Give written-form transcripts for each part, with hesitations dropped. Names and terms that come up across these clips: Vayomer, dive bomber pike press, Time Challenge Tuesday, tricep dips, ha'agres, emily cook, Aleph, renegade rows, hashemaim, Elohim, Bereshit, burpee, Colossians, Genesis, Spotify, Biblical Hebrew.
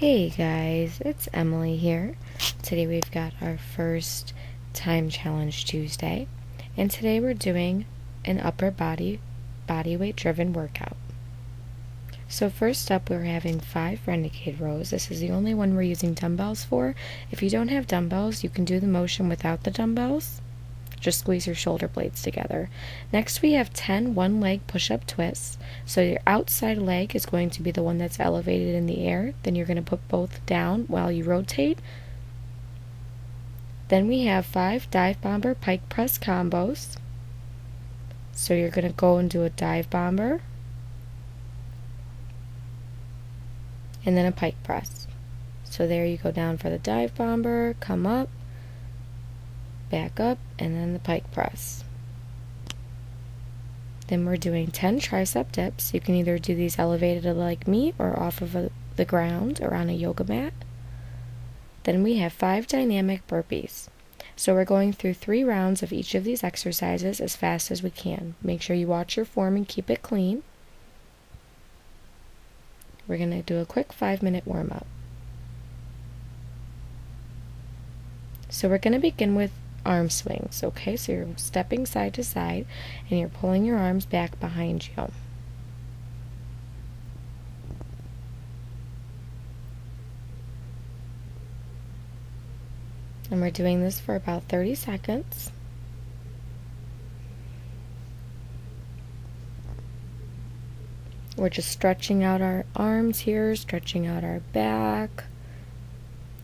Hey guys, it's Emily here. Today we've got our first Time Challenge Tuesday, and today we're doing an upper body weight driven workout. So first up, we're having 5 renegade rows. This is the only one we're using dumbbells for. If you don't have dumbbells, you can do the motion without the dumbbells. Just squeeze your shoulder blades together. Next, we have 10 one-leg push-up twists. So your outside leg is going to be the one that's elevated in the air. Then you're going to put both down while you rotate. Then we have 5 dive bomber pike press combos. So you're going to go and do a dive bomber, and then a pike press. So there you go, down for the dive bomber, come up, back up, and then the pike press. Then we're doing 10 tricep dips. You can either do these elevated like me or off of the ground or on a yoga mat. Then we have 5 dynamic burpees. So we're going through 3 rounds of each of these exercises as fast as we can. Make sure you watch your form and keep it clean. We're going to do a quick 5-minute warm-up. So we're going to begin with arm swings, okay? So you're stepping side to side and you're pulling your arms back behind you. And we're doing this for about 30 seconds. We're just stretching out our arms here, stretching out our back,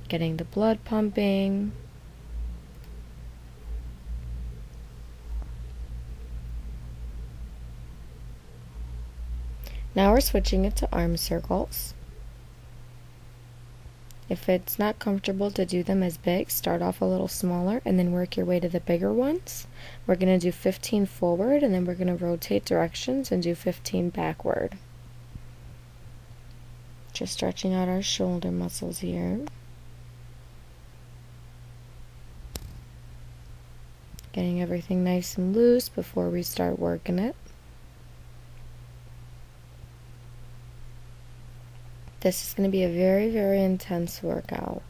getting the blood pumping. Now we're switching it to arm circles. If it's not comfortable to do them as big, start off a little smaller and then work your way to the bigger ones. We're going to do 15 forward, and then we're going to rotate directions and do 15 backward. Just stretching out our shoulder muscles here. Getting everything nice and loose before we start working it. This is going to be a very, very intense workout.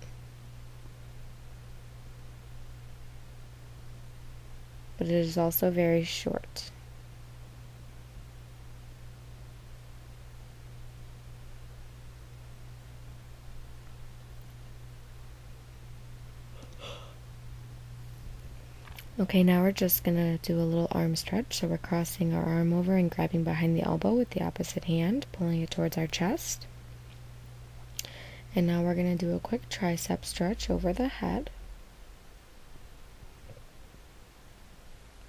But it is also very short. Okay, now we're just going to do a little arm stretch. So we're crossing our arm over and grabbing behind the elbow with the opposite hand, pulling it towards our chest. And now we're going to do a quick tricep stretch over the head.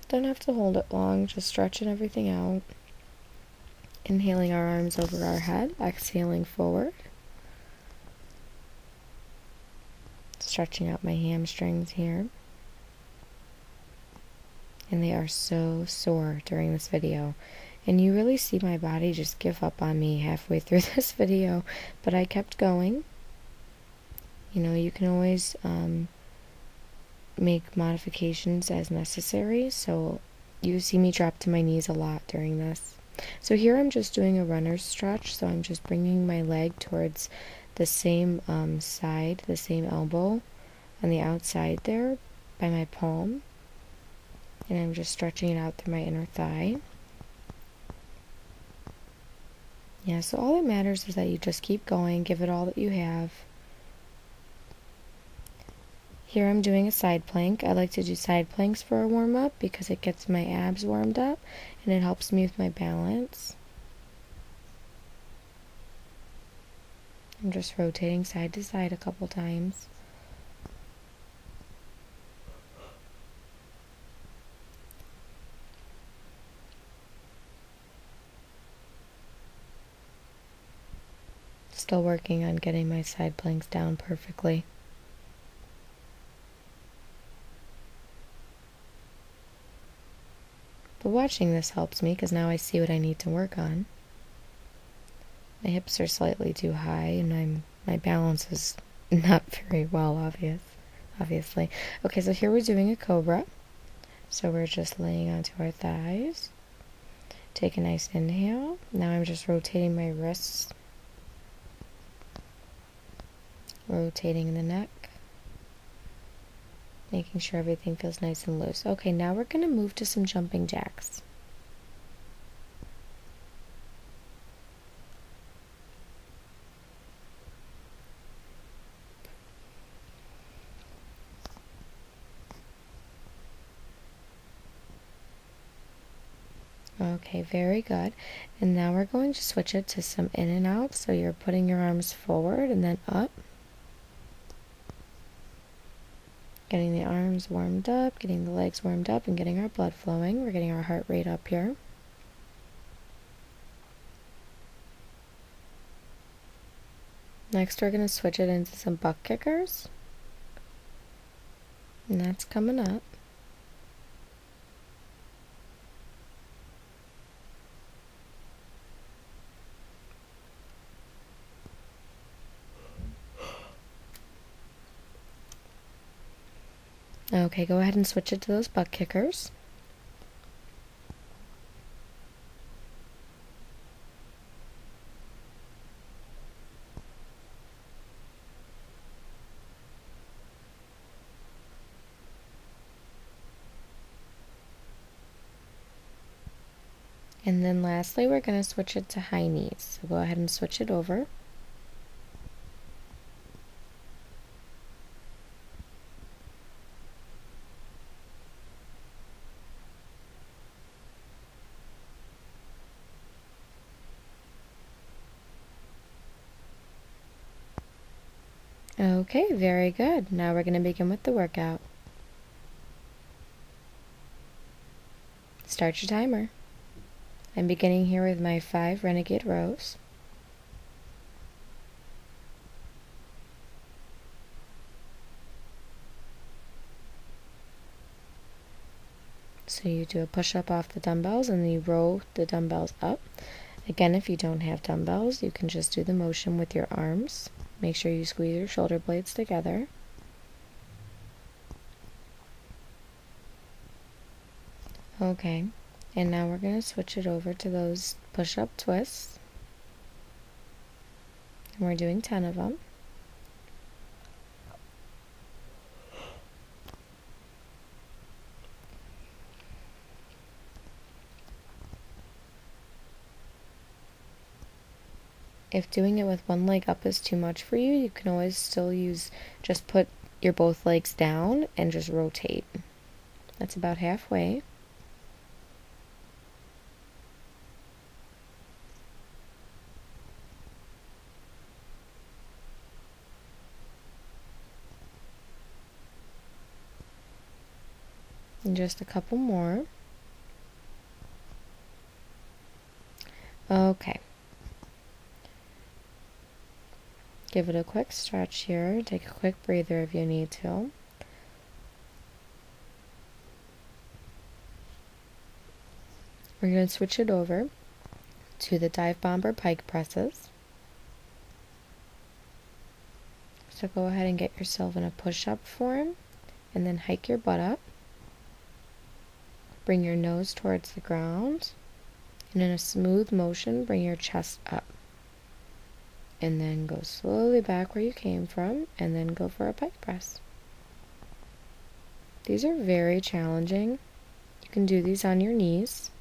Don't have to hold it long, just stretching everything out. Inhaling our arms over our head, exhaling forward. Stretching out my hamstrings here. And they are so sore during this video. And you really see my body just give up on me halfway through this video, but I kept going. You know, you can always make modifications as necessary, so you see me drop to my knees a lot during this. So here I'm just doing a runner's stretch, so I'm just bringing my leg towards the same side, the same elbow on the outside there by my palm, and I'm just stretching it out through my inner thigh. Yeah, so all that matters is that you just keep going, give it all that you have. Here I'm doing a side plank. I like to do side planks for a warm-up because it gets my abs warmed up and it helps me with my balance. I'm just rotating side to side a couple times. Still working on getting my side planks down perfectly. But watching this helps me because now I see what I need to work on. My hips are slightly too high and my balance is not very well obviously. Okay, so here we're doing a cobra. So we're just laying onto our thighs. Take a nice inhale. Now I'm just rotating my wrists. rotating the neck, making sure everything feels nice and loose. Okay, now we're going to move to some jumping jacks. Okay, very good. And now we're going to switch it to some in and out. So you're putting your arms forward and then up. Getting the arms warmed up, getting the legs warmed up, and getting our blood flowing. We're getting our heart rate up here. Next, we're going to switch it into some butt kickers. And that's coming up. Okay, go ahead and switch it to those butt kickers. And then lastly, we're going to switch it to high knees. So go ahead and switch it over. Okay, very good. Now we're going to begin with the workout. Start your timer. I'm beginning here with my 5 renegade rows. So you do a push-up off the dumbbells and you row the dumbbells up. Again, if you don't have dumbbells, you can just do the motion with your arms. Make sure you squeeze your shoulder blades together. Okay, and now we're going to switch it over to those push-up twists. And we're doing 10 of them. If doing it with one leg up is too much for you, you can always still use, just put your both legs down and just rotate. That's about halfway. And just a couple more. Okay. Give it a quick stretch here, take a quick breather if you need to. We're going to switch it over to the dive bomber pike presses. So go ahead and get yourself in a push-up form and then hike your butt up. Bring your nose towards the ground and in a smooth motion bring your chest up. And then go slowly back where you came from, and then go for a pike press. These are very challenging. You can do these on your knees.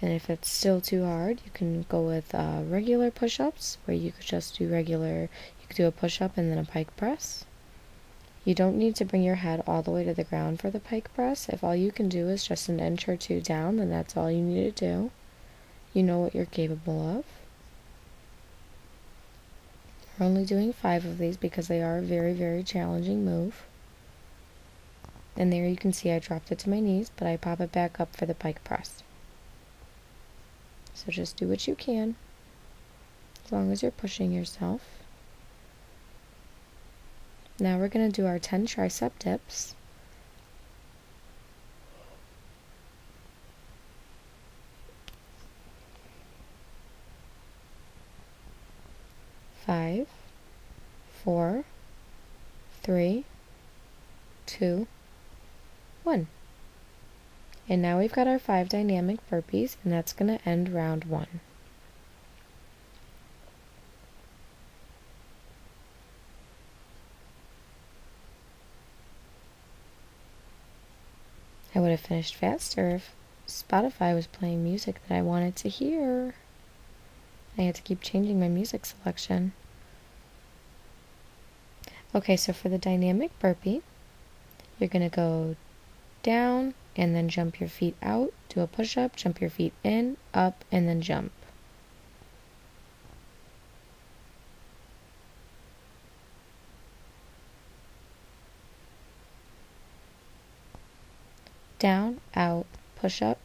And if it's still too hard, you can go with regular push-ups, where you could just do regular, you could do a push-up and then a pike press. You don't need to bring your head all the way to the ground for the pike press. If all you can do is just an inch or two down, then that's all you need to do. You know what you're capable of. We're only doing 5 of these because they are a very, very challenging move. And there you can see I dropped it to my knees, but I pop it back up for the pike press. So just do what you can, as long as you're pushing yourself. Now we're going to do our 10 tricep dips. Five, 4, 3, 2, 1. And now we've got our 5 dynamic burpees, and that's going to end round 1. would have finished faster if Spotify was playing music that I wanted to hear. I had to keep changing my music selection. Okay, so for the dynamic burpee, you're going to go down and then jump your feet out, do a push-up, jump your feet in, up, and then jump. Down, out, push up,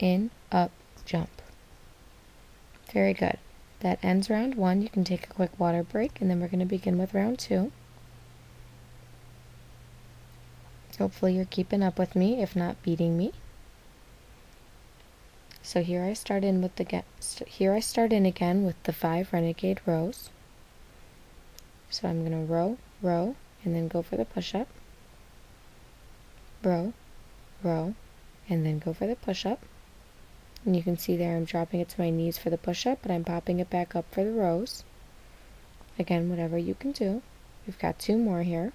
in, up, jump. Very good. That ends round one. You can take a quick water break, and then we're going to begin with round two. Hopefully you're keeping up with me, if not beating me. So here I start in with the again with the 5 renegade rows. So I'm going to row, row, and then go for the push up. Row, row, and then go for the push-up. And you can see there I'm dropping it to my knees for the push-up, but I'm popping it back up for the rows. Again, whatever you can do. We've got 2 more here.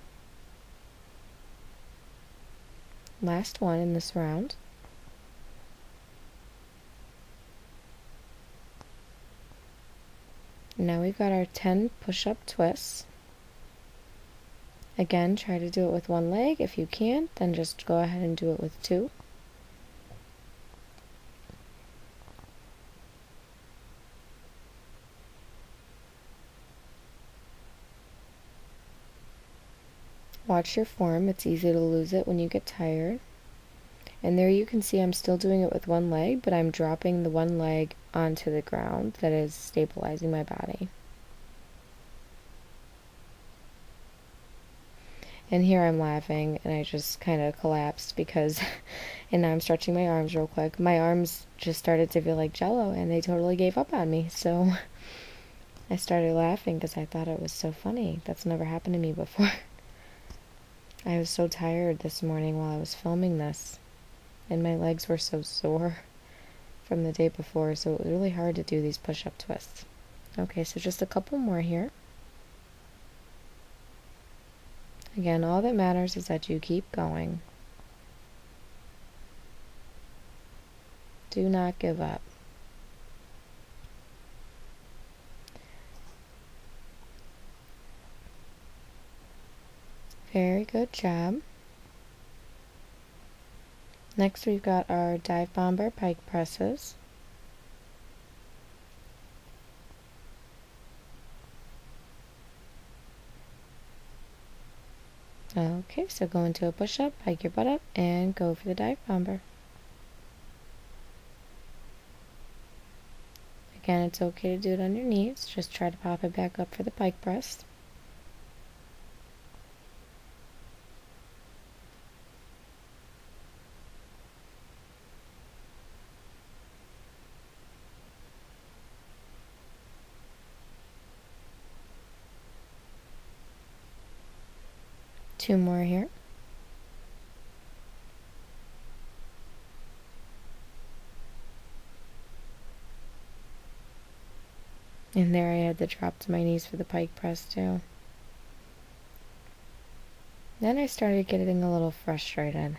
Last one in this round. Now we've got our 10 push-up twists. Again, try to do it with one leg. If you can, then just go ahead and do it with 2. Watch your form. It's easy to lose it when you get tired. And there you can see I'm still doing it with one leg, but I'm dropping the one leg onto the ground that is stabilizing my body. And here I'm laughing, and I just kind of collapsed because, and now I'm stretching my arms real quick. My arms just started to feel like jello, and they totally gave up on me. So I started laughing because I thought it was so funny. That's never happened to me before. I was so tired this morning while I was filming this, and my legs were so sore from the day before, so it was really hard to do these push-up twists. Okay, so just a couple more here. Again, all that matters is that you keep going. Do not give up. Very good job. Next, we've got our dive bomber pike presses. Okay, so go into a push-up, hike your butt up, and go for the dive bomber. Again, it's okay to do it on your knees. Just try to pop it back up for the pike press. Two more here. And there I had to drop to my knees for the pike press too. Then I started getting a little frustrated.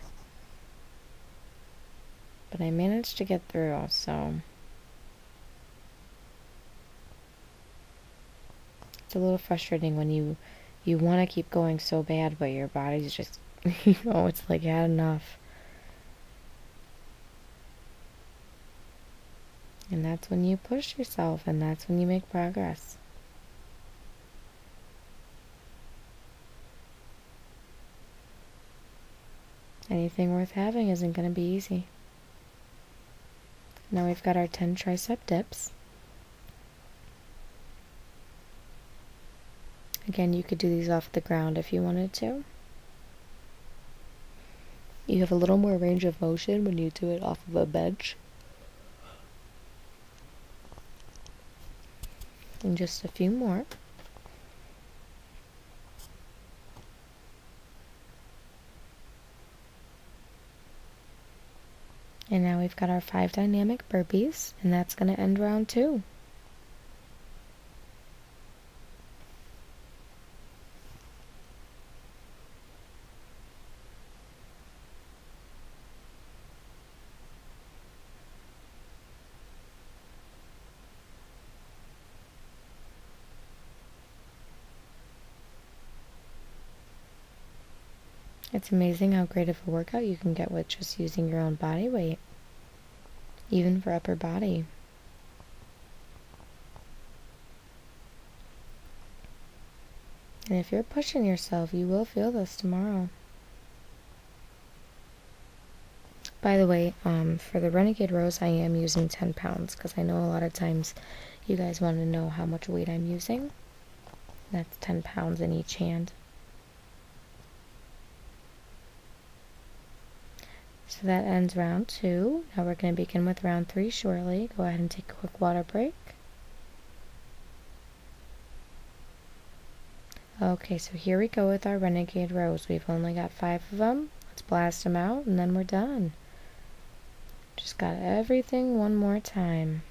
But I managed to get through, so it's a little frustrating when you want to keep going so bad, but your body's just, it's like, had enough. And that's when you push yourself, and that's when you make progress. Anything worth having isn't going to be easy. Now we've got our 10 tricep dips. Again, you could do these off the ground if you wanted to. You have a little more range of motion when you do it off of a bench. And just a few more. And now we've got our 5 dynamic burpees, and that's going to end round 2. It's amazing how great of a workout you can get with just using your own body weight, even for upper body. And if you're pushing yourself, you will feel this tomorrow. By the way, for the Renegade Rows, I am using 10 pounds, because I know a lot of times you guys want to know how much weight I'm using. That's 10 pounds in each hand. So that ends round 2. Now we're going to begin with round 3 shortly. Go ahead and take a quick water break. Okay, so here we go with our Renegade Rows. We've only got 5 of them. Let's blast them out, and then we're done. Just got everything one more time.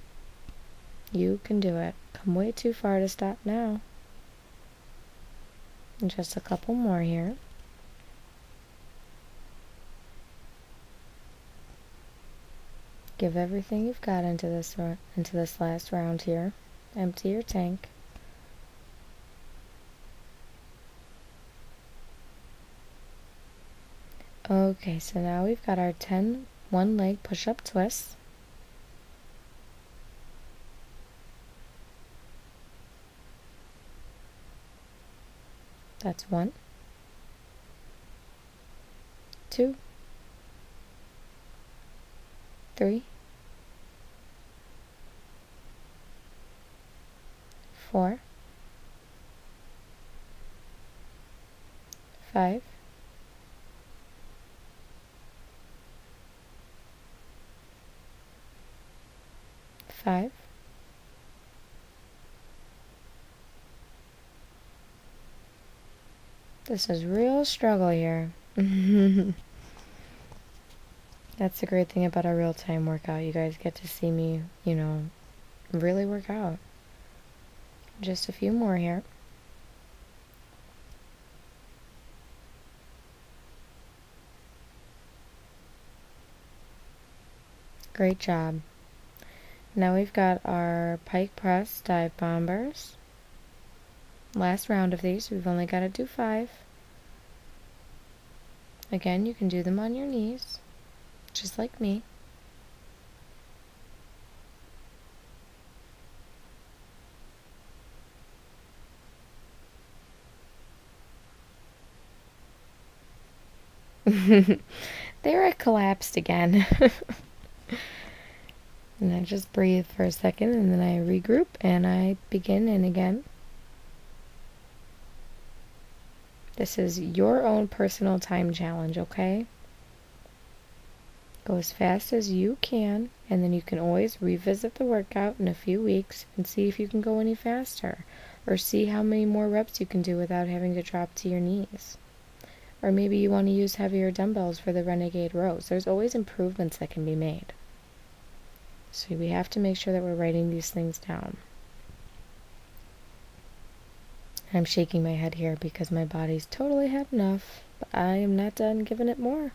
You can do it. Come way too far to stop now. And just a couple more here. Give everything you've got into this last round here. Empty your tank. Okay, so now we've got our 10 one-leg push-up twists. That's 1, 2, 3, 4, 5. This is real struggle here. That's the great thing about a real-time workout. You guys get to see me, you know, really work out. Just a few more here. Great job. Now we've got our pike press dive bombers. Last round of these, we've only got to do 5. Again, you can do them on your knees, just like me. There I collapsed again. And I just breathe for a second, and then I regroup, and I begin in again. This is your own personal time challenge, okay? Go as fast as you can, and then you can always revisit the workout in a few weeks and see if you can go any faster, or see how many more reps you can do without having to drop to your knees. Or maybe you want to use heavier dumbbells for the Renegade Rows. There's always improvements that can be made. So we have to make sure that we're writing these things down. I'm shaking my head here because my body's totally had enough, but I am not done giving it more.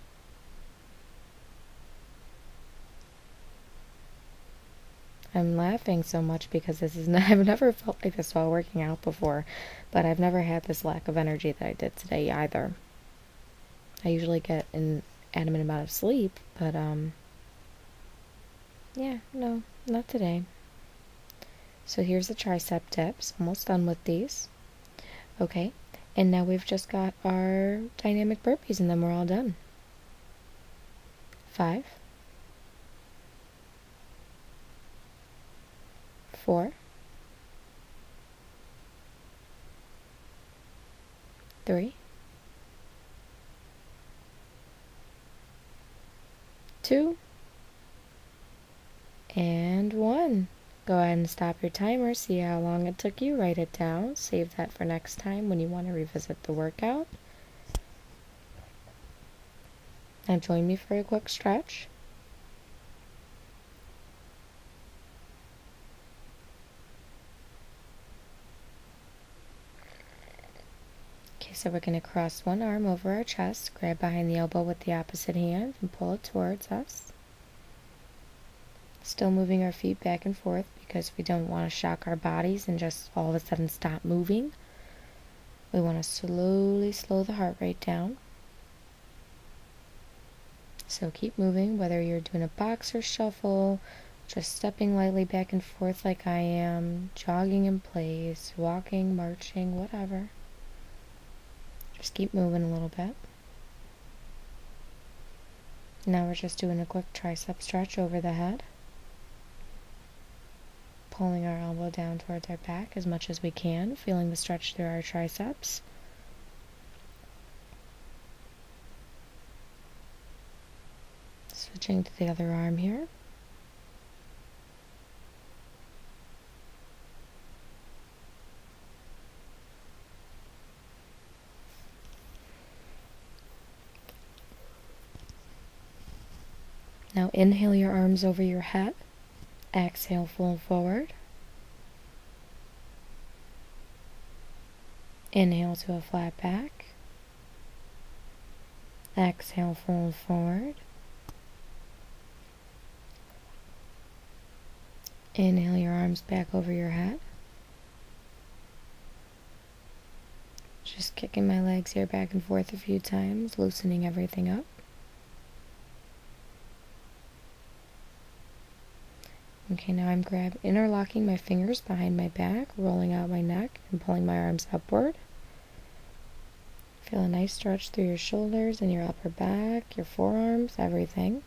I'm laughing so much because this is not, I've never felt like this while working out before, but I've never had this lack of energy that I did today either. I usually get an adequate amount of sleep, but yeah, no, not today. So here's the tricep dips. Almost done with these. Okay, and now we've just got our dynamic burpees, and then we're all done. 5, 4, 3, 2, and 1. Go ahead and stop your timer, see how long it took you, write it down, save that for next time when you want to revisit the workout. Now join me for a quick stretch. Okay, so we're going to cross one arm over our chest, grab behind the elbow with the opposite hand, and pull it towards us. Still moving our feet back and forth because we don't want to shock our bodies and just all of a sudden stop moving. We want to slowly slow the heart rate down. So keep moving, whether you're doing a boxer shuffle, just stepping lightly back and forth like I am, jogging in place, walking, marching, whatever. Just keep moving a little bit. Now we're just doing a quick tricep stretch over the head. Pulling our elbow down towards our back as much as we can, feeling the stretch through our triceps. Switching to the other arm here. Now inhale your arms over your head. Exhale, fold forward. Inhale to a flat back. Exhale, fold forward. Inhale your arms back over your head. Just kicking my legs here back and forth a few times, loosening everything up. Okay, now I'm interlocking my fingers behind my back, rolling out my neck, and pulling my arms upward. Feel a nice stretch through your shoulders and your upper back, your forearms, everything.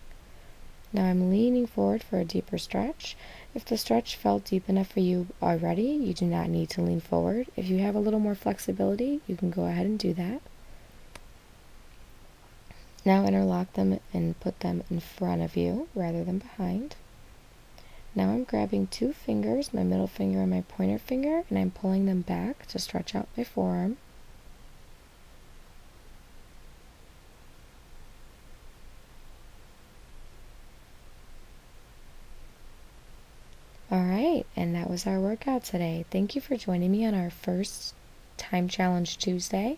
Now I'm leaning forward for a deeper stretch. If the stretch felt deep enough for you already, you do not need to lean forward. If you have a little more flexibility, you can go ahead and do that. Now interlock them and put them in front of you rather than behind. Now I'm grabbing two fingers, my middle finger and my pointer finger, and I'm pulling them back to stretch out my forearm. Alright, and that was our workout today. Thank you for joining me on our first Time Challenge Tuesday.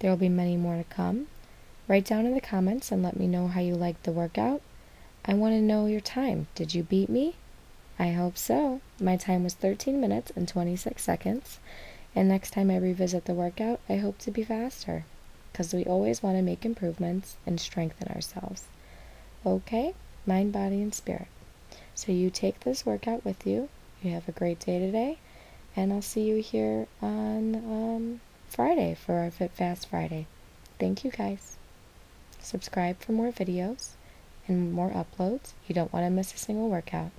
There will be many more to come. Write down in the comments and let me know how you liked the workout. I want to know your time. Did you beat me? I hope so. My time was 13 minutes and 26 seconds. And next time I revisit the workout, I hope to be faster, because we always want to make improvements and strengthen ourselves. Okay? Mind, body, and spirit. So you take this workout with you. You have a great day today. And I'll see you here on Friday for our Fit Fast Friday. Thank you, guys. Subscribe for more videos and more uploads. You don't want to miss a single workout.